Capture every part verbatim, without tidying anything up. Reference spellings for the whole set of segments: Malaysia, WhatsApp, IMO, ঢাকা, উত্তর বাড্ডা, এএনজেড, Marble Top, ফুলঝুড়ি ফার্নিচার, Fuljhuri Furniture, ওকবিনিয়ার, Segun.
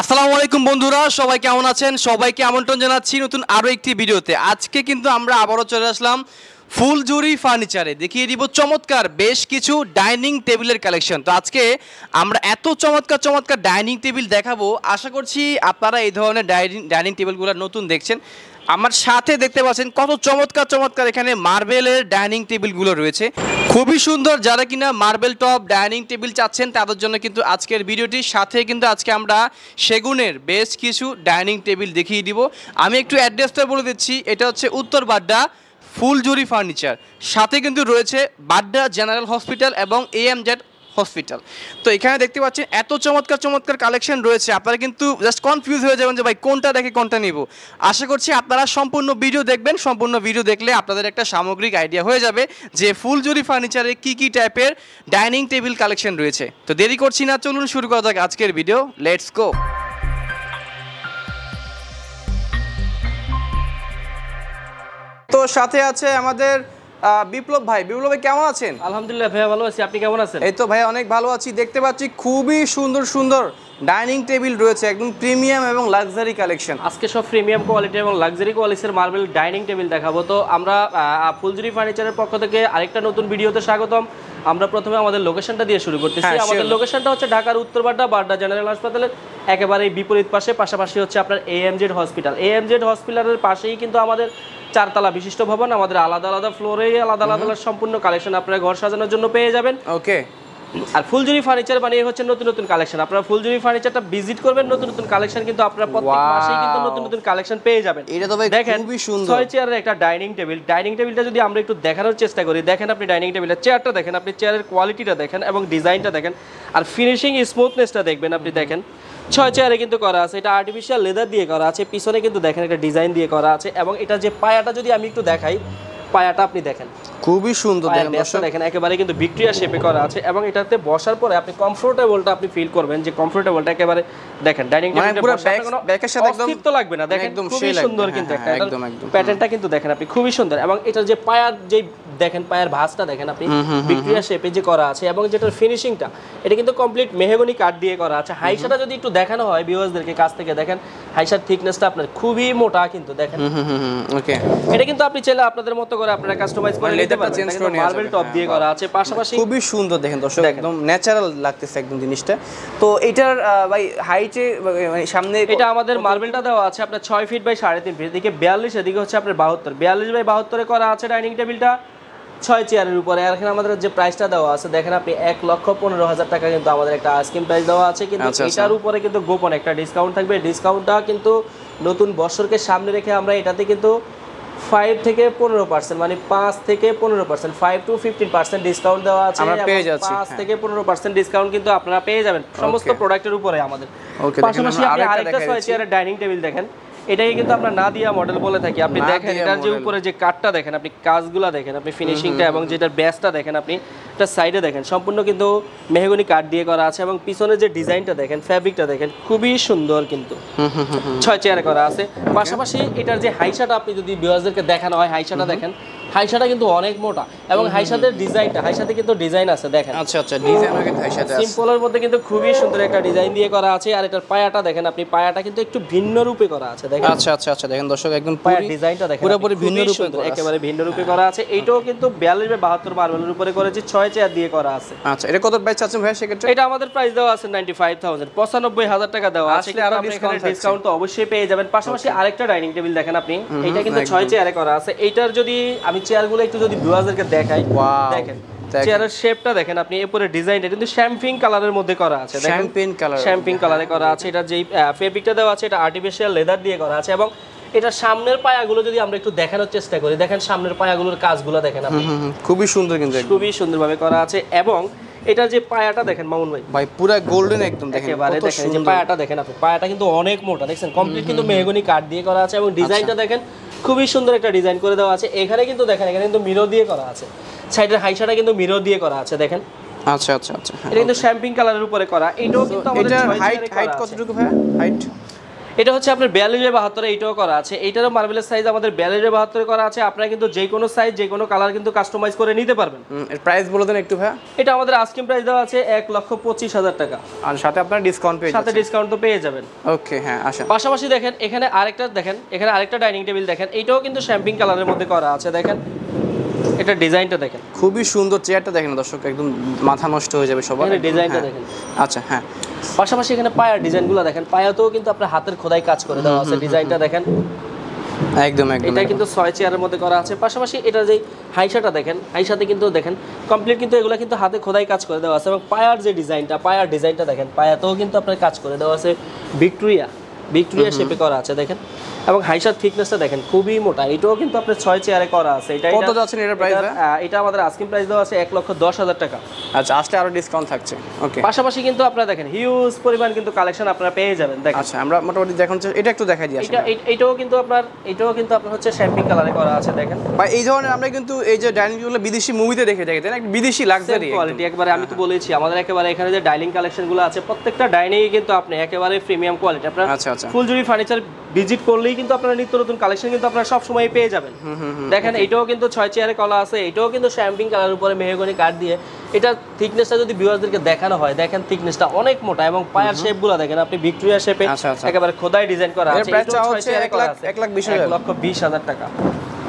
আসসালামু আলাইকুম বন্ধুরা, সবাই কেমন আছেন? সবাইকে আমন্ত্রণ জানাচ্ছি নতুন আরও একটি ভিডিওতে। আজকে কিন্তু আমরা আবারও চলে আসলাম ফুলঝুরি ফার্নিচারে। দেখিয়ে দিব চমৎকার বেশ কিছু ডাইনিং টেবিলের কালেকশন। তো আজকে আমরা এত চমৎকার চমৎকার ডাইনিং টেবিল দেখাবো, আশা করছি আপনারা এই ধরনের ডাইনিং ডাইনিং টেবিলগুলো নতুন দেখছেন। আমার সাথে দেখতে পাচ্ছেন কত চমৎকার চমৎকার এখানে মার্বেলের ডাইনিং টেবিলগুলো রয়েছে, খুবই সুন্দর। যারা কিনা মার্বেল টপ ডাইনিং টেবিল চাচ্ছেন তাদের জন্য কিন্তু আজকের ভিডিওটির সাথে কিন্তু আজকে আমরা সেগুনের বেশ কিছু ডাইনিং টেবিল দেখিয়ে দিব। আমি একটু অ্যাড্রেসটা বলে দিচ্ছি, এটা হচ্ছে উত্তর বাড্ডা ফুলঝুরি ফার্নিচার, সাথে কিন্তু রয়েছে বাড্ডা জেনারেল হসপিটাল এবং এএনজেড হসপিটাল। তো এখানে দেখতে পাচ্ছেন এত চমৎকার চমৎকার কালেকশন রয়েছে, আপনারা কিন্তু জাস্ট কনফিউজ হয়ে যাবেন যে ভাই কোনটা দেখে কোনটা নিব। আশা করছি আপনারা সম্পূর্ণ ভিডিও দেখবেন, সম্পূর্ণ ভিডিও দেখলে আপনাদের একটা সামগ্রিক আইডিয়া হয়ে যাবে যে ফুলঝুরি ফার্নিচারে কি কি টাইপের ডাইনিং টেবিল কালেকশন রয়েছে। তো দেরি করছি না, চলুন শুরু করা যাক আজকের ভিডিও। Let's go. তো সাথে আছে আমাদের বিপ্লব ভাই। বিপ্লব ভাই কেমন আছেন? আলহামদুলিল্লাহ ভাইয়া ভালো আছি, আপনি কেমন আছেন? এই তো ভাইয়া অনেক ভালো আছি। দেখতে পাচ্ছি খুবই সুন্দর সুন্দর ডাইনিং টেবিল রয়েছে, একদম প্রিমিয়াম এবং লাক্সারি কালেকশন। আজকে সব প্রিমিয়াম কোয়ালিটি এবং লাক্সারি কোয়ালিটির মার্বেল ডাইনিং টেবিল দেখাবো। তো আমরা ফুলঝুরি ফার্নিচারের পক্ষ থেকে আরেকটা নতুন ভিডিওতে স্বাগতম। আমরা প্রথমে আমাদের লোকেশনটা দিয়ে শুরু করতেছি। আমাদের লোকেশনটা হচ্ছে ঢাকার উত্তরবাড্ডা বাড্ডা জেনারেল হাসপাতালের একেবারে বিপরীত পাশে, পাশাপাশি হচ্ছে আপনার এএমজেড হসপিটাল। এএমজেড হসপিটালের পাশেই কিন্তু আমাদের চারতলা বিশিষ্ট ভবন। আমাদের আলাদা আলাদা ফ্লোরে আলাদা আলাদা সম্পূর্ণ কালেকশন আপনারা ঘর সাজানোর জন্য পেয়ে যাবেন। ওকে। আর ফুলঝুরি ফার্নিচার বানিয়ে হচ্ছে নতুন নতুন কালেকশন। আপনারা ফুলঝুরি ফার্নিচারটা ভিজিট করবেন, নতুন নতুন কালেকশন কিন্তু আপনারা প্রত্যেক মাসেই কিন্তু নতুন নতুন কালেকশন পেয়ে যাবেন। এটা তো ভাই খুবই সুন্দর। ছয় চেয়ারের একটা ডাইনিং টেবিল। ডাইনিং টেবিলটা যদি আমরা একটু দেখানোর চেষ্টা করি, দেখেন আপনি ডাইনিং টেবিলের চেয়ারটা দেখেন, আপনি চেয়ারের কোয়ালিটিটা দেখেন এবং ডিজাইনটা দেখেন, আর ফিনিশিং স্মুথনেসটা দেখবেন। আপনি দেখেন ছয় চেয়ারে কিন্তু করা আছে, এটা আর্টিফিশিয়াল লেদার দিয়ে করা আছে, পিছনে কিন্তু দেখেন একটা ডিজাইন দিয়ে করা আছে। এবং এটা যে পায়াটা যদি আমি একটু দেখাই, পায়াটা আপনি দেখেন খুবই সুন্দর, দেখেন একেবারে কিন্তু ভিক্টোরিয়া শেপে করা আছে। এবং এটাতে বসার পরে আপনি কমফোর্টেবলটা আপনি ফিল করবেন, যে কমফোর্টেবলটা একেবারে দেখেন ডাইনিং টেবিলে পুরো ব্যাকের সাথে একদম ঠিক তো লাগবে না, দেখেন খুবই সুন্দর কিন্তু একটা একদম একদম প্যাটার্নটা কিন্তু দেখেন আপনি খুবই সুন্দর। এবং এটার যে পায়ার যে দেখেন পায়ার ভাঁজটা দেখেন আপনি ভিক্টোরিয়া শেপে যে করা আছে, এবং যেটার ফিনিশিংটা এটা কিন্তু কমপ্লিট মেহগনি কাঠ দিয়ে করা আছে। হাইসাটা যদি একটু দেখানো হয় ভিউয়ারদেরকে কাছ থেকে, দেখেন হাইসার থিকনেসটা আপনার খুবই মোটা কিন্তু দেখেন। ওকে। এটা কিন্তু আপনি চাইলে আপনাদের মতো করে আপনারা কাস্টমাইজ করে নিতে পারবেন। মার্বেল টপ দিয়ে করা আছে, পাশাপাশি খুবই সুন্দর দেখেন দর্শক, একদম ন্যাচারাল লাগতেছে একদম জিনিসটা। তো এটার ভাই হাইটে মানে সামনে এটা আমাদের মার্বেলটা দেওয়া আছে আপনার ছয় ফিট বাই সাড়ে তিন ফিট, এদিকে বিয়াল্লিশ, এদিকে হচ্ছে আপনার বাহাত্তর, বিয়াল্লিশ বাই বাহাত্তরে করা আছে ডাইনিং টেবিলটা ছয় চেয়ারের উপরে। আর এখানে আমাদের যে প্রাইসটা দেওয়া আছে দেখেন আপনি এক লক্ষ পনেরো হাজার টাকা কিন্তু আমাদের একটা আস্কিং প্রাইস দেওয়া আছে, কিন্তু এটার উপরে কিন্তু গোপন একটা ডিসকাউন্ট থাকবে। ডিসকাউন্টটা কিন্তু নতুন বছরকে সামনে রেখে আমরা এটাতে কিন্তু ফাইভ থেকে পনেরো পার্সেন্ট মানে পাঁচ থেকে পনেরো percent five to fifteen percent discount দেওয়া আছে। পাঁচ থেকে পনেরো পার্সেন্ট ডিসকাউন্ট কিন্তু আপনারা পেয়ে যাবেন সমস্ত প্রোডাক্টের উপরে আমাদের। পাশাপাশি আপনি আরেকটা ছয় চেয়ারের ডাইনিং টেবিল দেখেন, এটাকে কিন্তু আমরা নাদিয়া মডেল বলে থাকি। আপনি দেখেন এটার যে উপরে যে কাটটা দেখেন, আপনি কাজগুলা দেখেন, আপনি ফিনিশিংটা এবং যেটার ব্যাসটা দেখেন, আপনি এটা সাইডে দেখেন সম্পূর্ণ কিন্তু মেহগনি কাঠ দিয়ে করা আছে। এবং পিছনে যে ডিজাইনটা দেখেন, ফ্যাব্রিকটা দেখেন খুবই সুন্দর কিন্তু ছয় চেয়ারে করা আছে। পাশাপাশি এটার যে হাইসাটা আপনি যদি ভিউয়ারদেরকে দেখানো হয়, হাইসাটা দেখেন, হাইসাটা কিন্তু অনেক মোটা। এবং হাইসাদের ডিজাইনটা, হাইসাতে কিন্তু ডিজাইন আছে দেখেন। আচ্ছা আচ্ছা, ডিজাইন আছে হাইসাতে, সিম্পলের মধ্যে কিন্তু খুবই সুন্দর একটা ডিজাইন দিয়ে করা আছে। আর এটার পায়াটা দেখেন আপনি, পায়াটা কিন্তু একটু ভিন্ন রূপে করা আছে দেখেন। আচ্ছা আচ্ছা আচ্ছা, দেখেন দর্শক একদম পায়ার ডিজাইনটা দেখেন পুরোপুরি ভিন্ন রূপে, একেবারে ভিন্ন রূপে করা আছে। এইটাও কিন্তু বিয়াল্লিশ বাই বাহাত্তর মার্বেলের উপরে করেছে, ছয় চেয়ার দিয়ে করা আছে। আচ্ছা, এটা কত প্রাইস আছে ভাই সেক্ষেত্রে? এটা আমাদের প্রাইস দেওয়া আছে পঁচানব্বই হাজার, পঁচানব্বই হাজার টাকা দেওয়া আছে। আর ডিসকাউন্ট ডিসকাউন্ট তো অবশ্যই পেয়ে যাবেন। পাশাপাশি আরেকটা ডাইনিং টেবিল দেখেন আপনি, এটা কিন্তু ছয় চেয়ারে করা আছে। এইটার যদি আমি চেয়ারগুলো একটু যদি ভিউয়ারদেরকে দেখাই, দেখেন চেয়ারের শেপটা দেখেন আপনি, এরপরে ডিজাইনটা কিন্তু শ্যাম্পেন কালারের মধ্যে করা আছে, শ্যাম্পেন কালার, শ্যাম্পেন কালারে করা আছে। এটা যে ফেব্রিকটা দেওয়া আছে এটা আর্টিফিশিয়াল লেদার দিয়ে করা আছে। এবং এটা সামনের পায়াগুলো যদি আমরা একটু দেখানোর চেষ্টা করি, দেখেন সামনের পায়াগুলোর কাজগুলো দেখেন আপনি খুবই সুন্দর কিন্তু, খুবই সুন্দরভাবে করা আছে। এবং এটা যে পায়াটা দেখেন মামুন ভাই, ভাই পুরো গোল্ডেন একদম দেখেন, এবারে দেখেন এই যে পায়াটা দেখেন আপনি, পায়াটা কিন্তু অনেক মোটা দেখেন, কমপ্লিট কিন্তু মেহগনি কাঠ দিয়ে করা আছে। এবং ডিজাইনটা দেখেন খুবই সুন্দর একটা ডিজাইন করে দেওয়া আছে। এখানে কিন্তু দেখেন এখানে কিন্তু মিরর দিয়ে করা আছে, সাইডের হাইসাটা কিন্তু মিরর দিয়ে করা আছে দেখেন। আচ্ছা আচ্ছা আচ্ছা, এটা কিন্তু শ্যাম্পেন কালারের উপরে করা। এইটাও কিন্তু আমাদের হাইট, হাইট কতটুকু ভাই? হাইট এটা হচ্ছে আপনার বিয়াল্লিশ বাই বাহাত্তর এইটাও করা আছে। এইটারও মার্বেলের সাইজ আমাদের বিয়াল্লিশ বাই বাহাত্তর করা আছে। আপনারা কিন্তু যে কোনো সাইজ যে কোনো কালার কিন্তু কাস্টমাইজ করে নিতে পারবেন। এর প্রাইস বলে দেন একটু ভাই। এটা আমাদের আস্কিং প্রাইস দেওয়া আছে এক লক্ষ পঁচিশ হাজার টাকা, আর সাথে আপনারা ডিসকাউন্ট পেয়ে যাবেন। সাথে ডিসকাউন্ট তো পেয়ে যাবেন। ওকে হ্যাঁ আচ্ছা, পাশাপাশি দেখেন এখানে আরেকটা দেখেন, এখানে আরেকটা ডাইনিং টেবিল দেখেন, এইটাও কিন্তু শ্যাম্পিং কালারের মধ্যে করা আছে। দেখেন এটা ডিজাইনটা দেখেন, খুবই সুন্দর। চেয়ারটা দেখেন দর্শক, একদম মাথা নষ্ট হয়ে যাবে সবার। এই ডিজাইনটা দেখেন। আচ্ছা হ্যাঁ, পাশাপাশি এখানে পায়ার ডিজাইনগুলো দেখেন, পায়াতেও কিন্তু আপনার হাতের খোদাই কাজ করে দেওয়া আছে। ডিজাইনটা দেখেন একদম একদম, এটা কিন্তু ছয় চেয়ারের মধ্যে করা আছে। পাশাপাশি এটা যে হাইশাটা দেখেন, হাইশাতে কিন্তু দেখেন কমপ্লিট কিন্তু এগুলা কিন্তু হাতে খোদাই কাজ করে দেওয়া আছে। এবং পায়ার যে ডিজাইনটা, পায়ার ডিজাইনটা দেখেন, পায়াতেও কিন্তু আপনার কাজ করে দেওয়া আছে। ভিক্টোরিয়া ভিক্টোরিয়া শেপে করা আছে দেখেন। এবং হাইশার থিকনেসটা দেখেন খুবই মোটা। এটাও কিন্তু আপনার ছয় চেয়ারে করা আছে। এটা কত যাচ্ছে এর প্রাইস? এটা আমাদের আস্কিং প্রাইস দেওয়া আছে এক লক্ষ দশ হাজার টাকা। আচ্ছা আসলে আরো ডিসকাউন্ট থাকছে। ওকে, পাশাপাশি কিন্তু আপনারা দেখেন হিউজ পরিমাণ কিন্তু কালেকশন আপনারা পেয়ে যাবেন। দেখেন আচ্ছা আমরা মোটামুটি দেখুন, এটা একটু দেখাই দিই। এটা এটাও কিন্তু আপনার, এটাও কিন্তু আপনার হচ্ছে শ্যাম্পিং কালারে করা আছে। দেখেন ভাই এই ধরনের আমরা কিন্তু এই যে ডাইনিং গুলো বিদেশি মুভিতে দেখে থাকি, তাই না? বিদেশি লাক্সারি কোয়ালিটি একবারে। আমি তো বলেছি আমাদের একেবারে এখানে যে ডাইনিং কালেকশন গুলো আছে প্রত্যেকটা ডাইনিং কিন্তু আপনি একেবারে প্রিমিয়াম কোয়ালিটি। আপনারা আচ্ছা আচ্ছা ফুলঝুরি ফার্নিচার ভিজিট করলেই কিন্তু আপনারা নিত্য নতুন কালেকশন কিন্তু আপনারা সব সময় পেয়ে যাবেন। দেখেন এটাও কিন্তু ছয় চেয়ারে কলা আছে। এটাও কিন্তু শ্যাম্পিং কালার উপরে মেহগনি কাঠ দিয়ে। এটা থিকনেসটা যদি ভিউয়ারদেরকে দেখানো হয়, দেখেন থিকনেসটা অনেক মোটা। এবং পায়ার শেপগুলো দেখেন আপনি, ভিক্টোরিয়া শেপে একেবারে খোদাই ডিজাইন করা আছে। এটা হচ্ছে এক লাখ বিশ হাজার টাকা।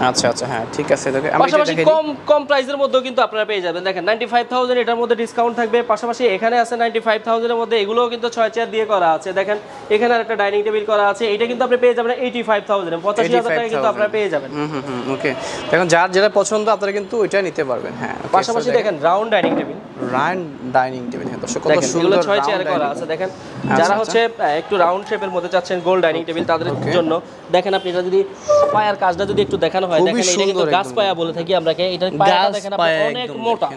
আচ্ছা আচ্ছা হ্যাঁ ঠিক আছে। দেখেন পাশাপাশি কম কম প্রাইসের মধ্যেও কিন্তু আপনারা পেয়ে যাবেন। দেখেন পঁচানব্বই হাজার এটার মধ্যে ডিসকাউন্ট থাকবে। পাশাপাশি এখানে আছে পঁচানব্বই হাজার এর মধ্যে, এগুলোও কিন্তু ছয় চেয়ার দিয়ে করা আছে। দেখেন এখানে আরেকটা ডাইনিং টেবিল করা আছে, এটা কিন্তু আপনি পেয়ে যাবেন পঁচাশি হাজার। পঁচাশি হাজার টাকা কিন্তু আপনারা পেয়ে যাবেন। হুম ওকে, দেখেন যার যেটা পছন্দ আপনারা কিন্তু ওইটা নিতে পারবেন। হ্যাঁ পাশাপাশি দেখেন round dining table, round dining table হ্যাঁ দর্শক কত সুন্দর ছয় চেয়ার করা আছে। দেখেন যারা হচ্ছে একটু রাউন্ড শেপের মধ্যে চাচ্ছেন গোল ডাইনিং টেবিল তাদের জন্য। দেখেন আপনি এটা যদি পায়ার কাজটা যদি একটু দেখানো হয়, দেখেন এটা কিন্তু গাছ পায়া বলে থাকি আমরা। এটার পায়াটা দেখেন আপনি অনেক মোটা।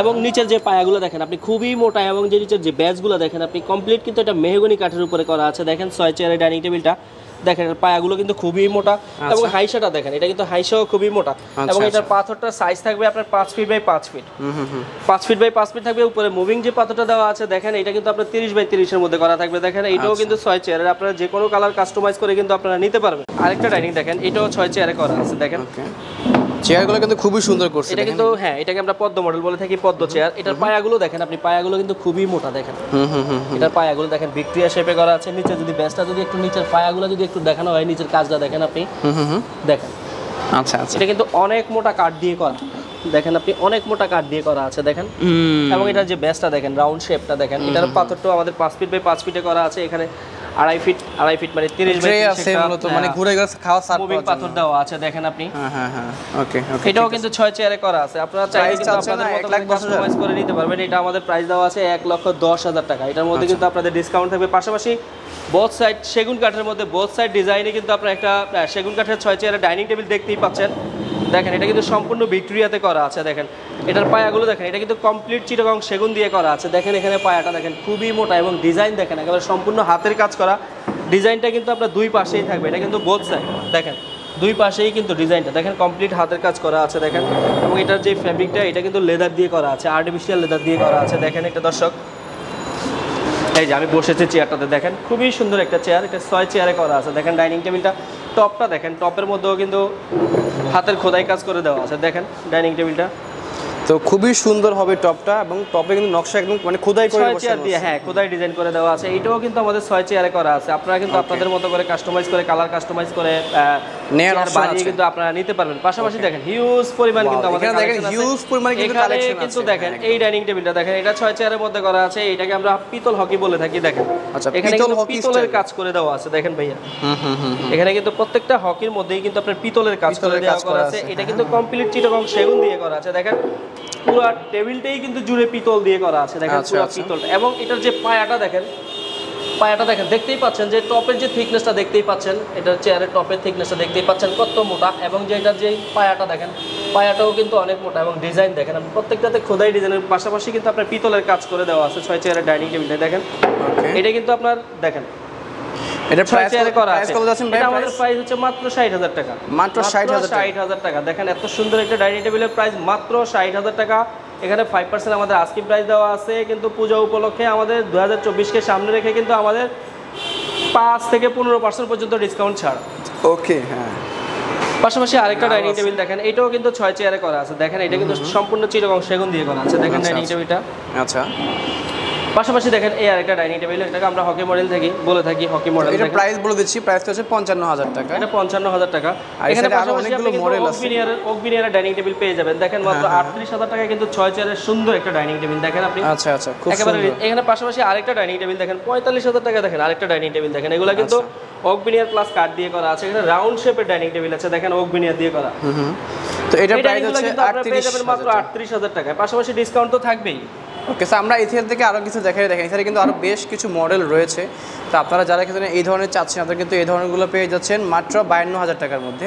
এবং নিচের যে পায়াগুলো দেখেন আপনি খুবই মোটা। এবং যে নিচের যে ব্যাজগুলো দেখেন আপনি কমপ্লিট কিন্তু এটা মেহগনি কাঠের উপরে করা আছে। দেখেন ছয় চেয়ারের ডাইনিং টেবিলটা দেখেন পায়াগুলো কিন্তু খুবই মোটা। এবং হাইশাটা দেখেন, এটা কিন্তু হাইশাও খুবই মোটা। এবং এটার পাথরটার সাইজ থাকবে আপনার পাঁচ ফিট বাই পাঁচ ফিট পাঁচ ফিট বাই পাঁচ ফিট থাকবে। উপরে মুভিং যে পাথরটা দেওয়া আছে দেখেন, এটা কিন্তু আপনার তিরিশ বাই তিরিশের মধ্যে করা থাকবে। দেখেন এটাও কিন্তু ছয় চেয়ারের, আপনারা যে কোনো কালার কাস্টমাইজ করে কিন্তু আপনারা নিতে পারবেন। আরেকটা ডাইনিং দেখেন, এটাও ছয় চেয়ারে করা আছে। দেখেন চেয়ারগুলো কিন্তু খুবই সুন্দর করছে। এটা কিন্তু হ্যাঁ এটাকে আমরা পদ্ম মডেল বলে থাকি, পদ্ম চেয়ার। এটার পায়াগুলো দেখেন আপনি, পায়াগুলো কিন্তু খুবই মোটা। দেখেন এটার পায়াগুলো দেখেন ভিক্টোরিয়া শেপে করা আছে। নিচে যদি ব্যাসটা যদি একটু, নিচের পায়াগুলো যদি একটু দেখানো হয়, নিচের কাজটা দেখেন আপনি। দেখেন আচ্ছা আচ্ছা, এটা কিন্তু অনেক মোটা কাঠ দিয়ে করা। দেখেন আপনি অনেক মোটা কাঠ দিয়ে করা আছে। দেখেন এবং এটা যে ব্যাসটা দেখেন, রাউন্ড শেপটা দেখেন। এটার পাথরটাও আমাদের পাঁচ ফিট বাই পাঁচ ফিটে করা আছে। এখানে আড়াই ফিট আড়াই ফিট মানে তিরিশ বাই তিরিশ মানে ঘুরে গেছে খাওয়া সার পাথর দাও আছে। দেখেন আপনি হ্যাঁ হ্যাঁ ওকে ওকে, এটাও কিন্তু ছয় চেয়ারে করা আছে। আপনারা চাইলে কিন্তু আপনাদের মত কাস্টমাইজ করে নিতে পারবেন। এটা আমাদের প্রাইস দেওয়া আছে এক লক্ষ দশ হাজার টাকা। এটার মধ্যে কিন্তু আপনাদের ডিসকাউন্ট থাকবে। পাশাপাশি বোথ সাইড সেগুন কাঠের মধ্যে, বোথ সাইড ডিজাইনে কিন্তু আপনারা একটা সেগুন কাঠের ছয় চেয়ারে ডাইনিং টেবিল দেখতেই পাচ্ছেন। দেখেন এটা কিন্তু সম্পূর্ণ ভিক্টোরিয়াতে করা আছে। দেখেন এটার পায়াগুলো দেখেন, এটা কিন্তু কমপ্লিট চিটাগং সেগুন দিয়ে করা আছে। দেখেন এখানে পায়াটা দেখেন খুবই মোটা। এবং ডিজাইন দেখেন একেবারে সম্পূর্ণ হাতের কাজ করা। ডিজাইনটা কিন্তু আপনার দুই পাশেই থাকবে। এটা কিন্তু বোথ সাইড দেখেন, দুই পাশেই কিন্তু ডিজাইনটা দেখেন কমপ্লিট হাতের কাজ করা আছে। দেখেন এবং এটার যে ফ্যাব্রিকটা এটা কিন্তু লেদার দিয়ে করা আছে, আর্টিফিশিয়াল লেদার দিয়ে করা আছে। দেখেন একটা দর্শক, এই যে আমি বসেছি চেয়ারটাতে দেখেন খুবই সুন্দর একটা চেয়ার। এটা ছয় চেয়ারে করা আছে। দেখেন ডাইনিং টেবিলটা টপটা দেখেন, টপের মধ্যেও কিন্তু হাতের খোদাই কাজ করে দেওয়া আছে। দেখেন ডাইনিং টেবিলটা তো খুবই সুন্দর হবে টপটা। এবং টপে কিন্তু নকশা একদম মানে খোদাই করে চেয়ার দিয়ে হ্যাঁ খোদাই ডিজাইন করে দেওয়া আছে। এটাও কিন্তু আমাদের ছয় চেয়ারে করা আছে। আপনারা কিন্তু আপনাদের মতো করে কাস্টমাইজ করে কালার কাস্টমাইজ করে নেয়ার অপশন আছে, কিন্তু আপনারা নিতে পারবেন। পাশাপাশি দেখেন হিউজ পরিমাণ কিন্তু আমাদের এখানে দেখেন হিউজ পরিমাণ কিন্তু কালেকশন আছে। কিন্তু দেখেন এই ডাইনিং টেবিলটা দেখেন, এটা ছয় চেয়ারের মধ্যে করা আছে। এটাকে আমরা পিতল হকি বলে থাকি। দেখেন আচ্ছা পিতল হকি পিতলের কাজ করে দেওয়া আছে। দেখেন ভাইয়া এখানে কিন্তু প্রত্যেকটা হকির মধ্যেই কিন্তু আপনার পিতলের কাজ করে দেওয়া আছে। এটা কিন্তু কমপ্লিট চিটাগং সেগুন দিয়ে করা আছে। দেখেন পুরো টেবিলটাই কিন্তু জুড়ে পিতল দিয়ে করা আছে। দেখেন পুরো পিতল। এবং এটার যে পায়াটা দেখেন, পায়াটা দেখেন দেখতেই পাচ্ছেন যে টপের যে থিকনেসটা দেখতেই পাচ্ছেন, এটার চেয়ারের টপের থিকনেসটা দেখতেই পাচ্ছেন কত মোটা। এবং যে এটার যে পায়াটা দেখেন, পায়াটাও কিন্তু অনেক মোটা। এবং ডিজাইন দেখেন আপনি প্রত্যেকটাতে খোদাই ডিজাইনের পাশাপাশি কিন্তু আপনার পিতলের কাজ করে দেওয়া আছে। ছয় চেয়ারের ডাইনিং টেবিলটা দেখেন এটা কিন্তু আপনার দেখেন এটা প্রাইস করা আছে। এটা আমাদের প্রাইস হচ্ছে মাত্র ষাট হাজার টাকা। মাত্র ষাট হাজার টাকা। দেখেন এত সুন্দর একটা ডাইনিং টেবিলের প্রাইস মাত্র ষাট হাজার টাকা। এখানে পাঁচ পার্সেন্ট আমাদের আস্কিং প্রাইস দেওয়া আছে। কিন্তু পূজা উপলক্ষে আমাদের দুই হাজার চব্বিশ কে সামনে রেখে কিন্তু আমাদের पाँच থেকে পনেরো পার্সেন্ট পর্যন্ত ডিসকাউন্ট ছাড়। ওকে হ্যাঁ, পাশাপাশি আরেকটা ডাইনিং টেবিল দেখেন, এটাও কিন্তু ছয় চেয়ারে করা আছে। দেখেন এটা কিন্তু সম্পূর্ণ চিরকং সেগুন দিয়ে করা আছে। দেখেন ডাইনিং টেবিলটা, আচ্ছা পাশাপাশি দেখেন এই আরেকটা ডাইনিং টেবিল, এটাকে আমরা হকি মডেল থেকে বলে থাকি, হকি মডেল। এটা প্রাইস বলে দিচ্ছি, প্রাইসটা হচ্ছে পঞ্চান্ন হাজার টাকা। এটা পঞ্চান্ন হাজার টাকা। এখানে আরো অনেকগুলো মডেল আছে। ওকবিনিয়ার ওকবিনিয়ার ডাইনিং টেবিল পেয়ে যাবেন। দেখেন মাত্র আটত্রিশ হাজার টাকা কিন্তু ছয় চেয়ারের সুন্দর একটা ডাইনিং টেবিল দেখেন আপনি। আচ্ছা আচ্ছা খুব সুন্দর। এখানে পাশাপাশি আরেকটা ডাইনিং টেবিল দেখেন পঁয়তাল্লিশ হাজার টাকা। দেখেন আরেকটা ডাইনিং টেবিল দেখেন, এগুলা কিন্তু ওকবিনিয়ার প্লাস কাট দিয়ে করা আছে। এখানে রাউন্ড শেপের ডাইনিং টেবিল আছে, দেখেন ওকবিনিয়ার দিয়ে করা। তো এটা প্রাইস হচ্ছে আটত্রিশ হাজার মাত্র আটত্রিশ হাজার টাকা। পাশাপাশি ডিসকাউন্ট তো থাকবেই। ওকে স্যার, আমরা ইথিয়ার থেকে আরও কিছু দেখাই। দেখেন এছাড়া কিন্তু আরও বেশ কিছু মডেল রয়েছে। তো আপনারা যারা কিন্তু এই ধরনের চাচ্ছেন, আপনারা কিন্তু এই ধরনেরগুলো পেয়ে যাচ্ছেন মাত্র বায়ান্ন হাজার টাকার মধ্যে।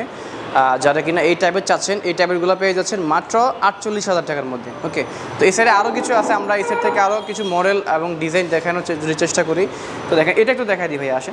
যারা কিনা এই টাইপের চাচ্ছেন, এই টাইপেরগুলো পেয়ে যাচ্ছেন মাত্র আটচল্লিশ হাজার টাকার মধ্যে। ওকে, তো এই সাইডে আরও কিছু আছে। আমরা এই সাইড থেকে আরও কিছু মডেল এবং ডিজাইন দেখানোর যদি চেষ্টা করি। তো দেখেন এটা একটু দেখাই দিই ভাই আসে।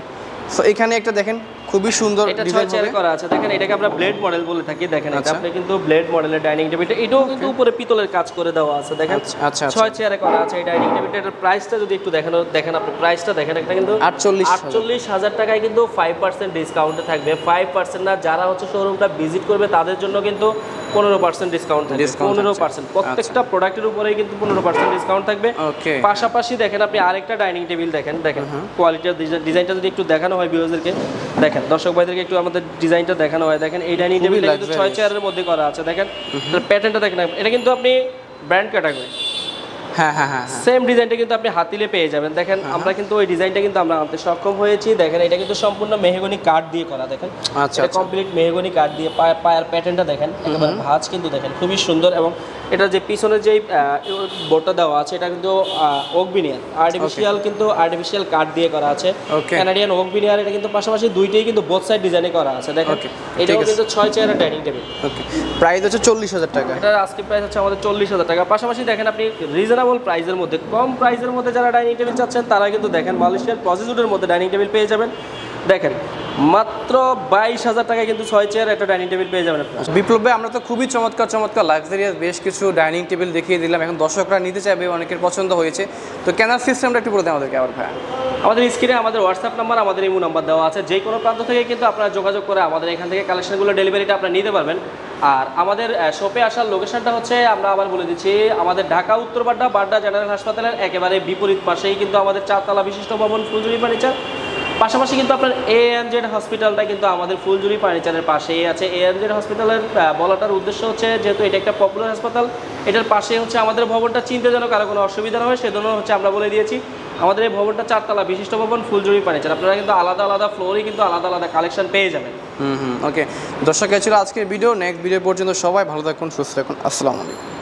তো এখানে একটা দেখেন খুবই সুন্দর ডিজাইন করা আছে। দেখেন এটাকে আমরা ব্লেড মডেল বলে থাকি। দেখেন এটা আপনি কিন্তু ব্লেড মডেলের ডাইনিং টেবিলটা, এটাও কিন্তু উপরে পিতলের কাজ করে দেওয়া আছে। দেখেন আচ্ছা ছয় চেয়ারে করা আছে এই ডাইনিং টেবিলটা। এটার প্রাইসটা যদি একটু দেখেন, দেখেন আপনি প্রাইসটা দেখেন, একটা কিন্তু আটচল্লিশ হাজার টাকায় কিন্তু পাঁচ পার্সেন্ট ডিসকাউন্টে থাকবে। পাঁচ পার্সেন্ট না, যারা হচ্ছে শোরুমটা ভিজিট করবে তাদের জন্য কিন্তু পনেরো পার্সেন্ট ডিসকাউন্ট থাকবে। পনেরো পার্সেন্ট প্রত্যেকটা প্রোডাক্টের উপরেই কিন্তু পনেরো পার্সেন্ট ডিসকাউন্ট থাকবে। পাশাপাশি দেখেন আপনি আরেকটা ডাইনিং টেবিল দেখেন। দেখেন কোয়ালিটির ডিজাইনটা যদি একটু দেখানো হয় ভিউয়ারদেরকে, দেখেন দর্শক ভাইদেরকে একটু আমাদের ডিজাইনটা দেখানো হয়। দেখেন এই ডাইনিং টেবিলটা কিন্তু ছয় চেয়ারের মধ্যে করা আছে। দেখেন প্যাটার্নটা দেখেন, এটা কিন্তু আপনি ব্র্যান্ড ক্যাটাগরি। হ্যাঁ হ্যাঁ হ্যাঁ, সেম ডিজাইনটা কিন্তু আপনি হাতিলে পেয়ে যাবেন। দেখেন আমরা কিন্তু ওই ডিজাইনটা কিন্তু আমরা আনতে সক্ষম হয়েছি। দেখেন এটা কিন্তু সম্পূর্ণ মেহগনি কাঠ দিয়ে করা। দেখেন আচ্ছা কমপ্লিট মেহগনি কাঠ দিয়ে। পায়ের প্যাটার্নটা দেখেন, একেবারে ভাঁজ কিন্তু দেখেন খুবই সুন্দর। এবং এটা যে পিছনের যে বোর্ডটা দেওয়া আছে, এটা কিন্তু ওকবিনিয়ার আর্টিফিশিয়াল কিন্তু আর্টিফিশিয়াল কাঠ দিয়ে করা আছে, কানাডিয়ান ওকবিনিয়ার। এটা কিন্তু পাশাপাশি দুইটাই কিন্তু বোথ সাইড ডিজাইনে করা আছে। দেখেন এটাও কিন্তু ছয় চেয়ারের ডাইনিং টেবিল। ওকে, প্রাইস হচ্ছে চল্লিশ হাজার টাকা। এটা আজকে প্রাইস হচ্ছে আমাদের চল্লিশ হাজার টাকা। পাশাপাশি দেখেন আপনি রিজনেবল প্রাইজের মধ্যে, কম প্রাইজের মধ্যে যারা ডাইনিং টেবিল চাচ্ছেন তারা কিন্তু দেখেন মালয়েশিয়ার প্রসেসুডের মধ্যে ডাইনিং টেবিল পেয়ে যাবেন। দেখেন মাত্র বাইশ হাজার টাকায় কিন্তু ছয় চেয়ার একটা ডাইনিং টেবিল পেয়ে যাবেন। বিপ্লবে আমরা তো খুবই চমৎকার চমৎকার লাক্সারিয়াস বেশ কিছু ডাইনিং টেবিল দেখিয়ে দিলাম। এখন দর্শকরা নিতে চাইবে, অনেকের পছন্দ হয়েছে। তো কেনার সিস্টেমটা একটু বলে দেন আমাদেরকে আবার ভাই। আমাদের স্ক্রিনে আমাদের হোয়াটসঅ্যাপ নাম্বার, আমাদের ইমো নাম্বার দেওয়া আছে। যে কোনো প্রান্ত থেকে কিন্তু আপনারা যোগাযোগ করে আমাদের এখান থেকে কালেকশনগুলো ডেলিভারিটা আপনারা নিতে পারবেন। আর আমাদের শপে আসার লোকেশনটা হচ্ছে, আমরা আবার বলে দিচ্ছি, আমাদের ঢাকা উত্তর বাড্ডা, বাড্ডা জেনারেল হাসপাতালের একেবারে বিপরীত পাশেই কিন্তু আমাদের চারতলা বিশিষ্ট ভবন ফুলঝুরি ফার্নিচার। পাশাপাশি কিন্তু আপনার এএনজেড হসপিটালটা কিন্তু আমাদের ফুলঝুরি ফার্নিচারের পাশেই আছে। এএনজেড হসপিটালের বলাটার উদ্দেশ্য হচ্ছে, যেহেতু এটা একটা পপুলার হাসপাতাল, এটার পাশে হচ্ছে আমাদের ভবনটা, চিনতে যেন কারো কোনো অসুবিধা না হয় সেজন্য হচ্ছে আমরা বলে দিয়েছি। আমাদের এই ভবনটা চারতলা বিশিষ্ট ভবন ফুলঝুরি ফার্নিচার। আপনারা কিন্তু আলাদা আলাদা ফ্লোরে কিন্তু আলাদা আলাদা কালেকশন পেয়ে যাবেন। হুম হুম ওকে, দর্শক ছিল আজকের ভিডিও। নেক্সট ভিডিও পর্যন্ত সবাই ভালো থাকুন, সুস্থ থাকুন। আসসালামু আলাইকুম।